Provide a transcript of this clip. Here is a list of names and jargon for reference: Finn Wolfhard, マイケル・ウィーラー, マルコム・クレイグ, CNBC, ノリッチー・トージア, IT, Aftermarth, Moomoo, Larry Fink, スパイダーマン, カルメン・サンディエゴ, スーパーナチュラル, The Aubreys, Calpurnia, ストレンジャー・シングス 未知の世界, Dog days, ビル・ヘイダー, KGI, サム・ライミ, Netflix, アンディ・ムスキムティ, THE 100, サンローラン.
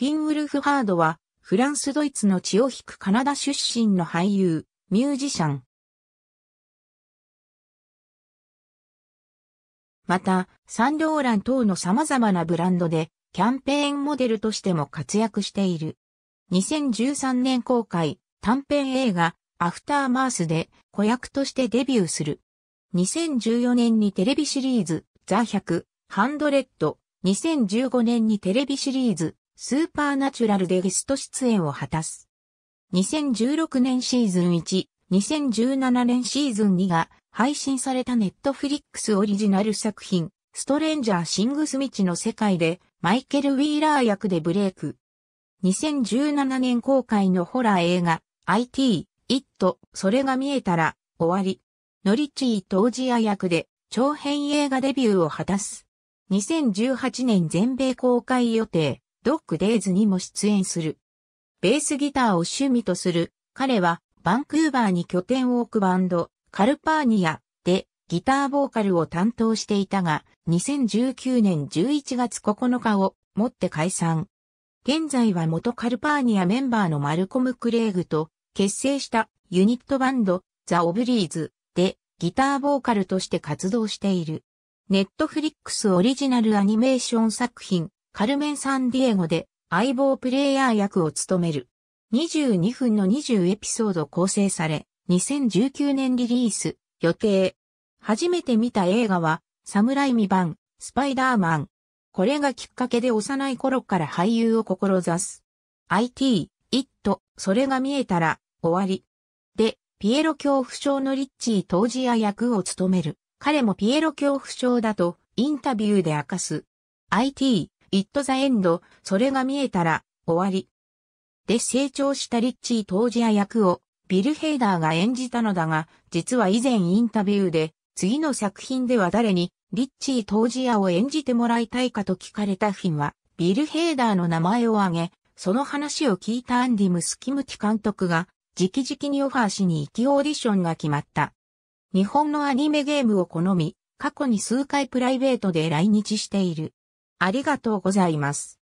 フィン・ウルフハードは、フランス・ドイツの血を引くカナダ出身の俳優、ミュージシャン。また、サンローラン等の様々なブランドで、キャンペーンモデルとしても活躍している。2013年公開、短編映画、アフターマースで子役としてデビューする。2014年にテレビシリーズ、ザ・100、ハンドレッド、2015年にテレビシリーズ、スーパーナチュラルでゲスト出演を果たす。2016年シーズン1、2017年シーズン2が配信されたNetflixオリジナル作品、ストレンジャー・シングス未知の世界で、マイケル・ウィーラー役でブレイク。2017年公開のホラー映画、IT、IT、それが見えたら、終わり。ノリッチー・トージア役で、長編映画デビューを果たす。2018年全米公開予定、ドッグ・デイズにも出演する。ベースギターを趣味とする、彼は、バンクーバーに拠点を置くバンド、カルパーニアで、ギターボーカルを担当していたが、2019年11月9日をもって解散。現在は元カルパーニアメンバーのマルコム・クレイグと結成したユニットバンドザ・オブリーズでギターボーカルとして活動している。Netflixオリジナルアニメーション作品カルメン・サンディエゴで相棒プレイヤー役を務める。22分の20エピソード構成され、2019年リリース予定。初めて見た映画は、サムライミ版、スパイダーマン。これがきっかけで幼い頃から俳優を志す。IT、IT、それが見えたら、終わり。で、ピエロ恐怖症のリッチー・トージア役を務める。彼もピエロ恐怖症だと、インタビューで明かす。IT、IT the end、それが見えたら、終わり。で成長したリッチー・トージア役を、ビル・ヘイダーが演じたのだが、実は以前インタビューで、次の作品では誰にリッチー・トージアを演じてもらいたいかと聞かれたフィンはビル・ヘイダーの名前を挙げ、その話を聞いたアンディ・ムスキムティ監督が直々にオファーしに行きオーディションが決まった。日本のアニメゲームを好み、過去に数回プライベートで来日している。ありがとうございます。